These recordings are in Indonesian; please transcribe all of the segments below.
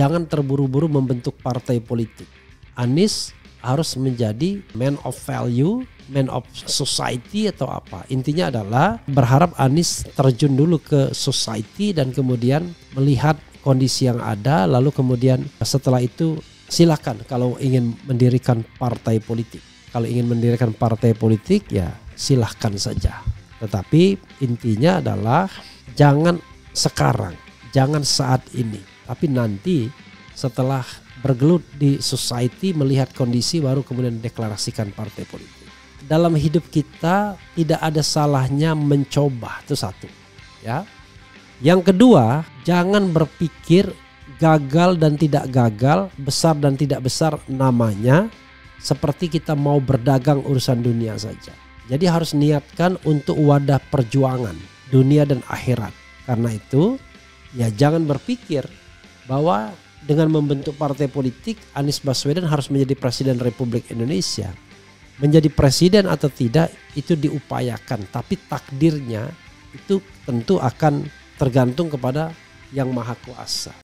jangan terburu-buru membentuk partai politik. Anies harus menjadi man of value, man of society atau apa. Intinya adalah berharap Anies terjun dulu ke society dan kemudian melihat kondisi yang ada, lalu kemudian setelah itu silakan kalau ingin mendirikan partai politik. Kalau ingin mendirikan partai politik ya silahkan saja. Tetapi intinya adalah jangan sekarang, jangan saat ini. Tapi nanti setelah bergelut di society melihat kondisi baru kemudian deklarasikan partai politik. Dalam hidup kita tidak ada salahnya mencoba, itu satu. Ya. Yang kedua, jangan berpikir gagal dan tidak gagal, besar dan tidak besar namanya. Seperti kita mau berdagang urusan dunia saja. Jadi harus niatkan untuk wadah perjuangan dunia dan akhirat. Karena itu ya jangan berpikir bahwa dengan membentuk partai politik Anies Baswedan harus menjadi presiden Republik Indonesia. Menjadi presiden atau tidak itu diupayakan. Tapi takdirnya itu tentu akan tergantung kepada Yang Maha Kuasa.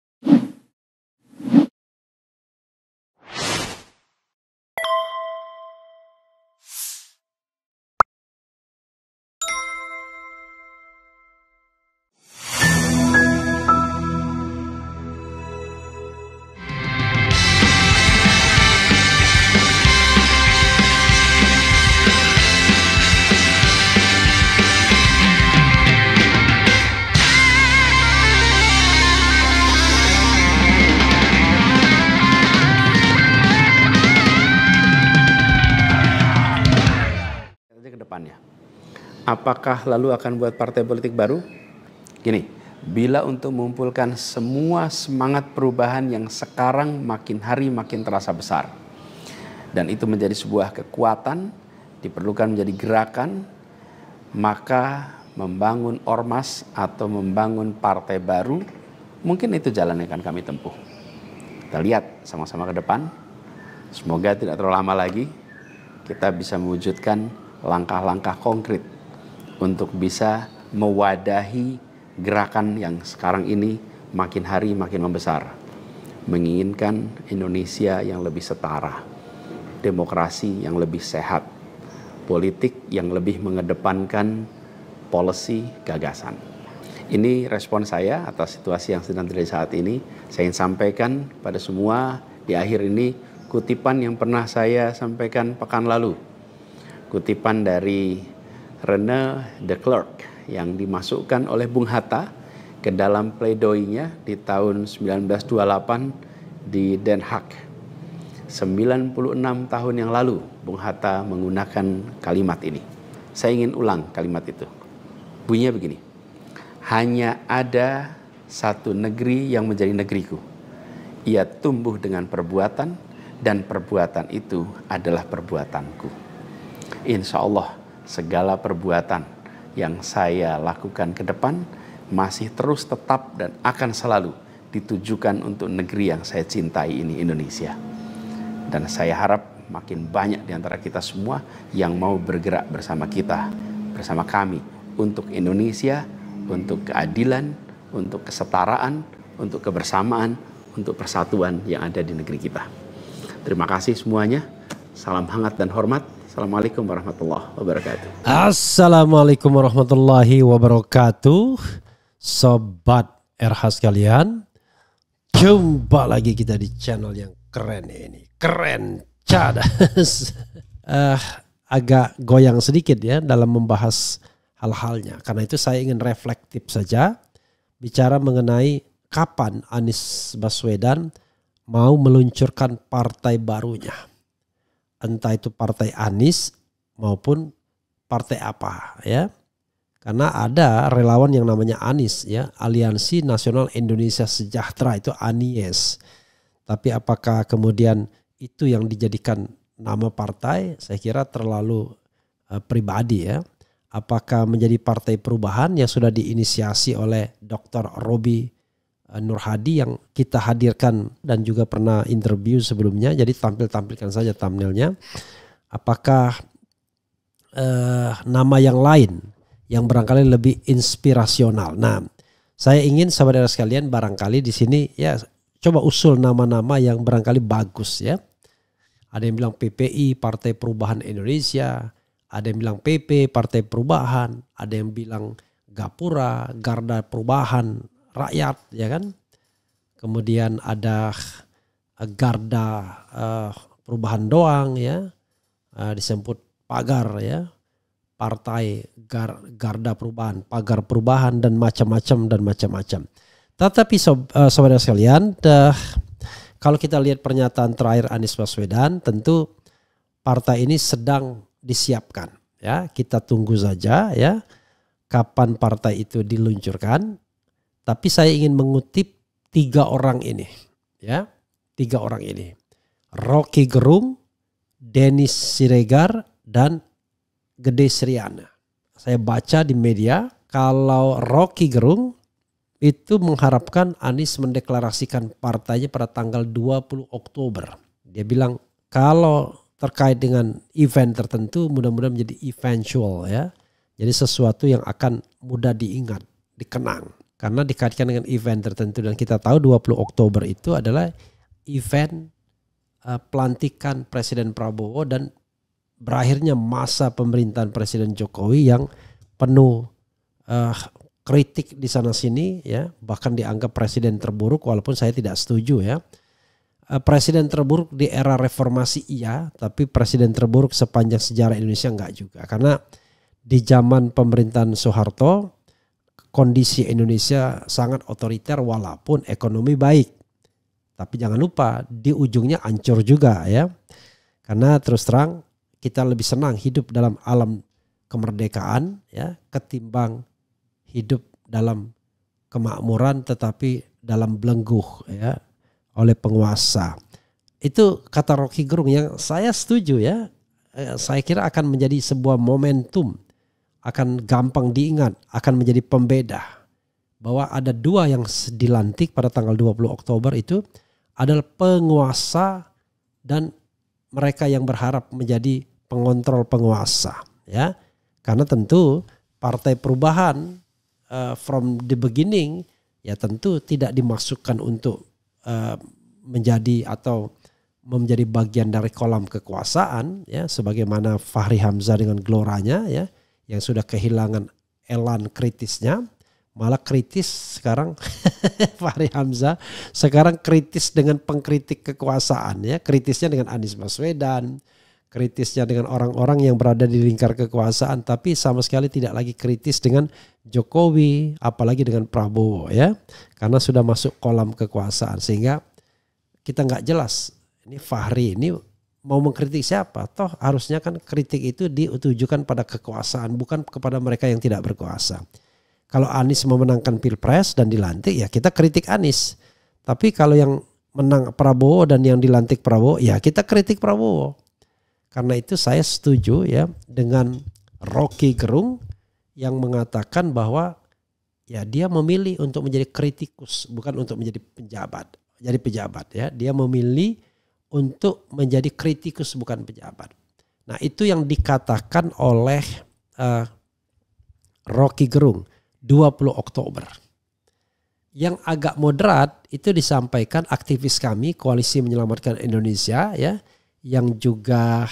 Apakah lalu akan buat partai politik baru? Gini, bila untuk mengumpulkan semua semangat perubahan yang sekarang makin hari makin terasa besar. Dan itu menjadi sebuah kekuatan, diperlukan menjadi gerakan, maka membangun ormas atau membangun partai baru, mungkin itu jalan yang akan kami tempuh. Kita lihat sama-sama ke depan, semoga tidak terlalu lama lagi, kita bisa mewujudkan langkah-langkah konkret untuk bisa mewadahi gerakan yang sekarang ini makin hari makin membesar. Menginginkan Indonesia yang lebih setara, demokrasi yang lebih sehat, politik yang lebih mengedepankan polisi gagasan. Ini respon saya atas situasi yang sedang terjadi saat ini. Saya ingin sampaikan pada semua di akhir ini kutipan yang pernah saya sampaikan pekan lalu. Kutipan dari René de Clerc yang dimasukkan oleh Bung Hatta ke dalam pledoinya di tahun 1928 di Den Haag. 96 tahun yang lalu Bung Hatta menggunakan kalimat ini. Saya ingin ulang kalimat itu. Bunyinya begini. Hanya ada satu negeri yang menjadi negeriku. Ia tumbuh dengan perbuatan dan perbuatan itu adalah perbuatanku. Insya Allah segala perbuatan yang saya lakukan ke depan masih terus tetap dan akan selalu ditujukan untuk negeri yang saya cintai ini, Indonesia. Dan saya harap makin banyak di antara kita semua yang mau bergerak bersama kita, bersama kami, untuk Indonesia, untuk keadilan, untuk kesetaraan, untuk kebersamaan, untuk persatuan yang ada di negeri kita. Terima kasih semuanya. Salam hangat dan hormat. Assalamualaikum warahmatullahi wabarakatuh. Assalamualaikum warahmatullahi wabarakatuh. Sobat RH sekalian, jumpa lagi kita di channel yang keren ini. Keren cadas. Agak goyang sedikit ya dalam membahas hal-halnya. Karena itu saya ingin reflektif saja. Bicara mengenai kapan Anies Baswedan mau meluncurkan partai barunya. Entah itu partai Anies maupun partai apa ya. Karena ada relawan yang namanya Anies ya. Aliansi Nasional Indonesia Sejahtera itu Anies. Tapi apakah kemudian itu yang dijadikan nama partai? Saya kira terlalu pribadi ya. Apakah menjadi partai perubahan yang sudah diinisiasi oleh Dr. Robi Nurhadi yang kita hadirkan dan juga pernah interview sebelumnya, jadi tampilkan saja thumbnailnya. Apakah nama yang lain yang barangkali lebih inspirasional? Nah, saya ingin saudara sekalian barangkali di sini ya coba usul nama-nama yang barangkali bagus ya. Ada yang bilang PPI, Partai Perubahan Indonesia. Ada yang bilang PP, Partai Perubahan. Ada yang bilang Gapura, Garda Perubahan Rakyat, ya kan. Kemudian ada Garda Perubahan Doang, ya. Disebut Pagar, ya. Partai Garda Perubahan, Pagar Perubahan, dan macam-macam dan macam-macam. Tetapi saudara sekalian, kalau kita lihat pernyataan terakhir Anies Baswedan, tentu partai ini sedang disiapkan, ya. Kita tunggu saja, ya, kapan partai itu diluncurkan. Tapi saya ingin mengutip tiga orang ini, ya, tiga orang ini, Rocky Gerung, Dennis Siregar, dan Gede Sriana. Saya baca di media kalau Rocky Gerung itu mengharapkan Anies mendeklarasikan partainya pada tanggal 20 Oktober. Dia bilang kalau terkait dengan event tertentu mudah-mudahan menjadi eventual, ya. Jadi sesuatu yang akan mudah diingat, dikenang. Karena dikaitkan dengan event tertentu, dan kita tahu 20 Oktober itu adalah event pelantikan Presiden Prabowo dan berakhirnya masa pemerintahan Presiden Jokowi yang penuh kritik di sana sini, ya, bahkan dianggap presiden terburuk, walaupun saya tidak setuju, ya. Presiden terburuk di era reformasi iya, tapi presiden terburuk sepanjang sejarah Indonesia enggak juga, karena di zaman pemerintahan Soeharto kondisi Indonesia sangat otoriter walaupun ekonomi baik, tapi jangan lupa di ujungnya hancur juga, ya, karena terus terang kita lebih senang hidup dalam alam kemerdekaan, ya, ketimbang hidup dalam kemakmuran tetapi dalam belenggu, ya, oleh penguasa. Itu kata Rocky Gerung yang saya setuju, ya. Saya kira akan menjadi sebuah momentum, akan gampang diingat, akan menjadi pembeda bahwa ada dua yang dilantik pada tanggal 20 Oktober itu adalah penguasa dan mereka yang berharap menjadi pengontrol penguasa, ya, karena tentu Partai Perubahan from the beginning, ya, tentu tidak dimasukkan untuk menjadi atau menjadi bagian dari kolam kekuasaan, ya, sebagaimana Fahri Hamzah dengan Geloranya, ya, yang sudah kehilangan elan kritisnya, malah kritis sekarang Fahri Hamzah sekarang kritis dengan pengkritik kekuasaan, ya, kritisnya dengan Anies Baswedan, kritisnya dengan orang-orang yang berada di lingkar kekuasaan, tapi sama sekali tidak lagi kritis dengan Jokowi, apalagi dengan Prabowo, ya, karena sudah masuk kolam kekuasaan, sehingga kita nggak jelas ini Fahri ini mau mengkritik siapa. Toh harusnya kan kritik itu ditujukan pada kekuasaan, bukan kepada mereka yang tidak berkuasa. Kalau Anies memenangkan Pilpres dan dilantik, ya kita kritik Anies, tapi kalau yang menang Prabowo dan yang dilantik Prabowo, ya kita kritik Prabowo. Karena itu saya setuju, ya, dengan Rocky Gerung yang mengatakan bahwa ya dia memilih untuk menjadi kritikus, bukan untuk menjadi pejabat. Jadi pejabat, ya, dia memilih untuk menjadi kritikus bukan pejabat. Nah, itu yang dikatakan oleh Rocky Gerung 20 Oktober. Yang agak moderat itu disampaikan aktivis kami Koalisi Menyelamatkan Indonesia, ya, yang juga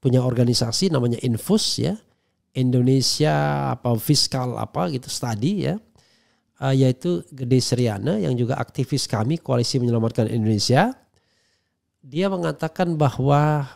punya organisasi namanya Infus, ya, Indonesia apa fiskal apa gitu study, ya, yaitu Gede Sriana yang juga aktivis kami Koalisi Menyelamatkan Indonesia. Dia mengatakan bahwa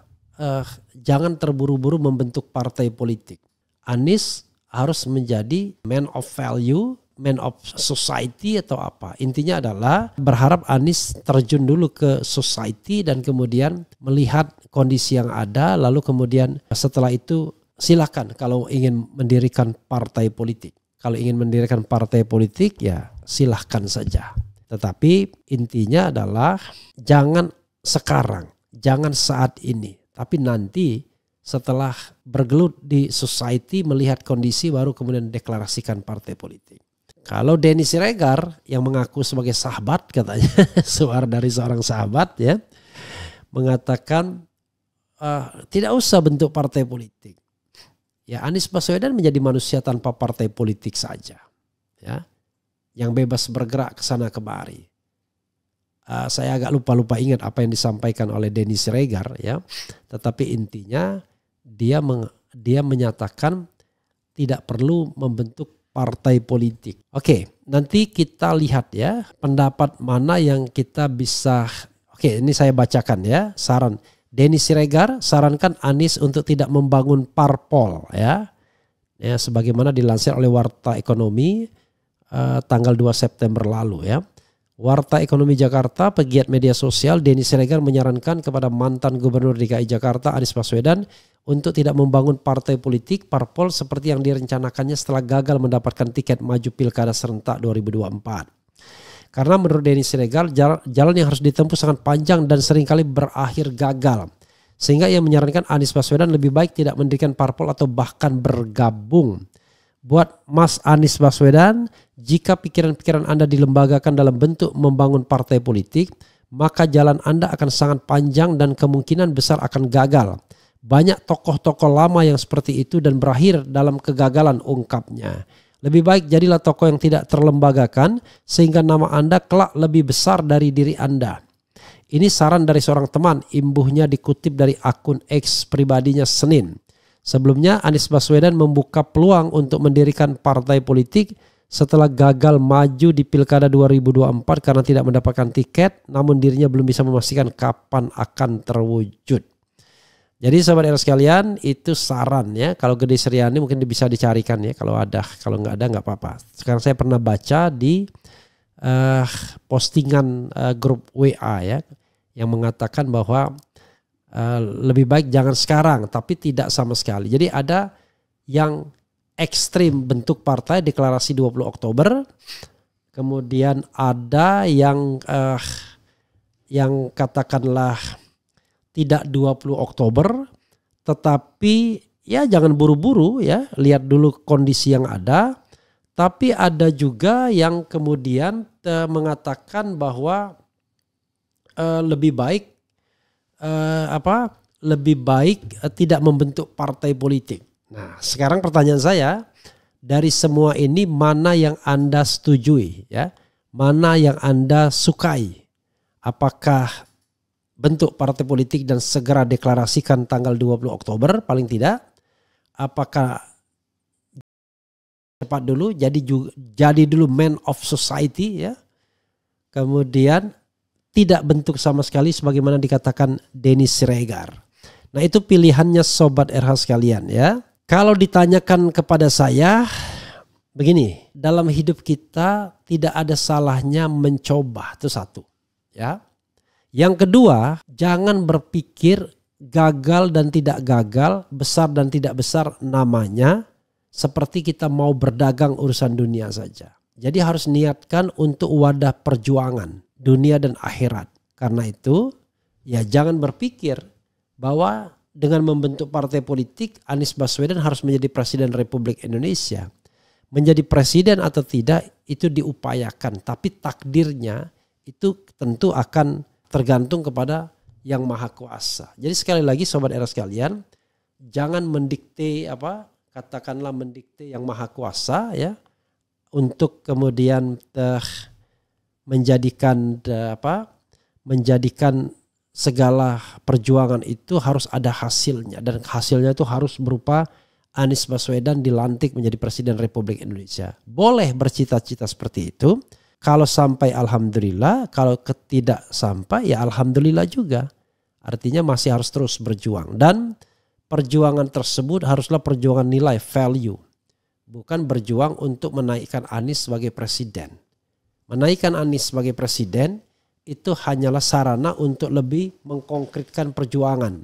jangan terburu-buru membentuk partai politik. Anies harus menjadi man of value, man of society atau apa. Intinya adalah berharap Anies terjun dulu ke society dan kemudian melihat kondisi yang ada, lalu kemudian setelah itu silakan kalau ingin mendirikan partai politik. Kalau ingin mendirikan partai politik, ya silahkan saja. Tetapi intinya adalah jangan sekarang, jangan saat ini, tapi nanti setelah bergelut di society melihat kondisi baru kemudian deklarasikan partai politik. Kalau Dennis Siregar yang mengaku sebagai sahabat katanya, suara dari seorang sahabat, ya, mengatakan tidak usah bentuk partai politik. Ya, Anies Baswedan menjadi manusia tanpa partai politik saja, ya. yang bebas bergerak ke sana kemari. Saya agak lupa ingat apa yang disampaikan oleh Dennis Siregar ya, tetapi intinya dia menyatakan tidak perlu membentuk partai politik. Oke, nanti kita lihat ya pendapat mana yang kita bisa. Oke, ini saya bacakan ya saran. Dennis Siregar sarankan Anies untuk tidak membangun parpol ya. Ya, sebagaimana dilansir oleh Warta Ekonomi tanggal 2 September lalu ya. Warta Ekonomi Jakarta, pegiat media sosial Dennis Siregar menyarankan kepada mantan Gubernur DKI Jakarta Anies Baswedan untuk tidak membangun partai politik parpol seperti yang direncanakannya setelah gagal mendapatkan tiket maju Pilkada serentak 2024. Karena menurut Dennis Siregar jalan yang harus ditempuh sangat panjang dan seringkali berakhir gagal. Sehingga ia menyarankan Anies Baswedan lebih baik tidak mendirikan parpol atau bahkan bergabung. Buat Mas Anies Baswedan, jika pikiran-pikiran Anda dilembagakan dalam bentuk membangun partai politik, maka jalan Anda akan sangat panjang dan kemungkinan besar akan gagal. Banyak tokoh-tokoh lama yang seperti itu dan berakhir dalam kegagalan, ungkapnya. Lebih baik jadilah tokoh yang tidak terlembagakan sehingga nama Anda kelak lebih besar dari diri Anda. Ini saran dari seorang teman, imbuhnya dikutip dari akun X pribadinya Senin. Sebelumnya Anies Baswedan membuka peluang untuk mendirikan partai politik setelah gagal maju di Pilkada 2024 karena tidak mendapatkan tiket, namun dirinya belum bisa memastikan kapan akan terwujud. Jadi sahabat era sekalian, itu saran ya. Kalau Gede Sriana mungkin bisa dicarikan ya. Kalau ada, kalau nggak ada nggak apa-apa. Sekarang saya pernah baca di postingan grup WA ya, yang mengatakan bahwa lebih baik jangan sekarang, tapi tidak sama sekali. Jadi ada yang ekstrim bentuk partai deklarasi 20 Oktober, kemudian ada yang katakanlah tidak 20 Oktober, tetapi ya jangan buru-buru ya, lihat dulu kondisi yang ada. Tapi ada juga yang kemudian mengatakan bahwa lebih baik tidak membentuk partai politik. Nah, sekarang pertanyaan saya, dari semua ini mana yang Anda setujui ya? Mana yang Anda sukai? Apakah bentuk partai politik dan segera deklarasikan tanggal 20 Oktober paling tidak? Apakah cepat dulu jadi dulu man of society ya? Kemudian tidak bentuk sama sekali sebagaimana dikatakan Dennis Siregar. Nah, itu pilihannya sobat RH sekalian ya. Kalau ditanyakan kepada saya begini, dalam hidup kita tidak ada salahnya mencoba, itu satu ya. Yang kedua, jangan berpikir gagal dan tidak gagal, besar dan tidak besar namanya, seperti kita mau berdagang urusan dunia saja. Jadi harus niatkan untuk wadah perjuangan dunia dan akhirat. Karena itu ya jangan berpikir bahwa dengan membentuk partai politik Anies Baswedan harus menjadi Presiden Republik Indonesia. Menjadi presiden atau tidak itu diupayakan, tapi takdirnya itu tentu akan tergantung kepada yang maha kuasa. Jadi sekali lagi sobat era sekalian, jangan mendikte apa, katakanlah mendikte yang maha kuasa ya, untuk kemudian menjadikan segala perjuangan itu harus ada hasilnya, dan hasilnya itu harus berupa Anies Baswedan dilantik menjadi Presiden Republik Indonesia. Boleh bercita-cita seperti itu. Kalau sampai alhamdulillah, kalau tidak sampai ya alhamdulillah juga. Artinya masih harus terus berjuang. Dan perjuangan tersebut haruslah perjuangan nilai, value. Bukan berjuang untuk menaikkan Anies sebagai presiden. Menaikkan Anies sebagai presiden itu hanyalah sarana untuk lebih mengkonkretkan perjuangan.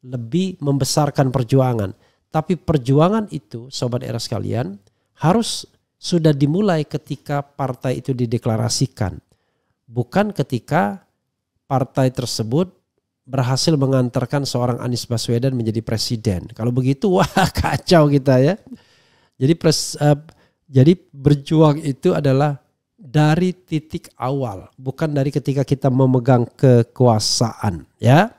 Lebih membesarkan perjuangan. Tapi perjuangan itu sobat era sekalian harus sudah dimulai ketika partai itu dideklarasikan. Bukan ketika partai tersebut berhasil mengantarkan seorang Anies Baswedan menjadi presiden. Kalau begitu wah kacau kita ya. Jadi berjuang itu adalah dari titik awal. Bukan dari ketika kita memegang kekuasaan ya.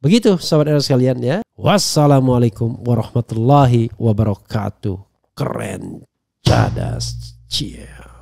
Begitu sahabat era sekalian ya. Wassalamualaikum warahmatullahi wabarakatuh. Keren. Cadas, cia.